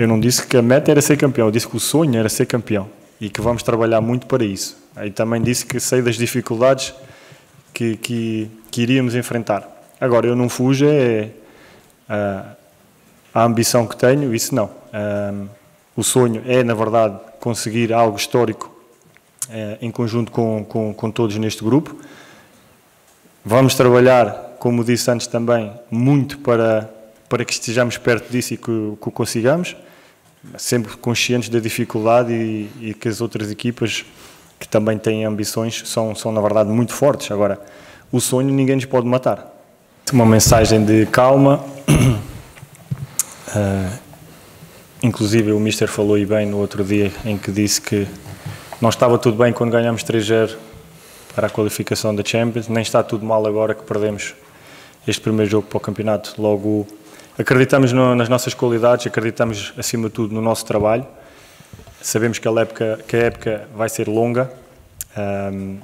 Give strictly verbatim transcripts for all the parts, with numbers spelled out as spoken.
Eu não disse que a meta era ser campeão, eu disse que o sonho era ser campeão e que vamos trabalhar muito para isso. Aí também disse que sei das dificuldades que, que, que iríamos enfrentar. Agora, eu não fujo é, uh, a ambição que tenho, isso não. Uh, o sonho é, na verdade, conseguir algo histórico uh, em conjunto com, com, com todos neste grupo. Vamos trabalhar, como disse antes também, muito para, para que estejamos perto disso e que, que o consigamos, sempre conscientes da dificuldade e, e que as outras equipas que também têm ambições são, são na verdade, muito fortes. Agora, o sonho ninguém nos pode matar. Uma mensagem de calma. Uh, inclusive, o Mister falou e bem no outro dia em que disse que não estava tudo bem quando ganhámos três zero para a qualificação da Champions, nem está tudo mal agora que perdemos este primeiro jogo para o campeonato. Logo, acreditamos no, nas nossas qualidades, acreditamos acima de tudo no nosso trabalho. Sabemos que a época, que a época vai ser longa. Um,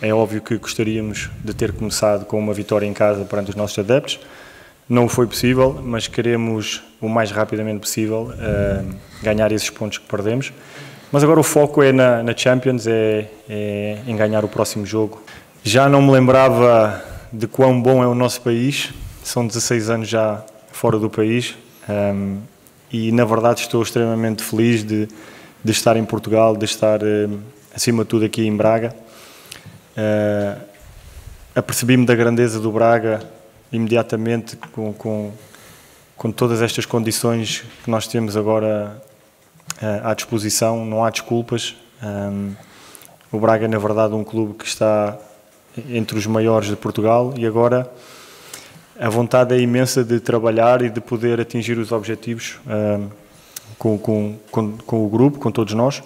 é óbvio que gostaríamos de ter começado com uma vitória em casa perante os nossos adeptos. Não foi possível, mas queremos o mais rapidamente possível um, ganhar esses pontos que perdemos. Mas agora o foco é na, na Champions, é, é em ganhar o próximo jogo. Já não me lembrava de quão bom é o nosso país. São dezesseis anos já fora do país. Um, e, na verdade, estou extremamente feliz de, de estar em Portugal, de estar, um, acima de tudo, aqui em Braga. Uh, Apercebi-me da grandeza do Braga imediatamente com, com, com todas estas condições que nós temos agora à disposição, não há desculpas. Um, o Braga é, na verdade, um clube que está entre os maiores de Portugal e agora a vontade é imensa de trabalhar e de poder atingir os objetivos um, com, com, com, com o grupo, com todos nós.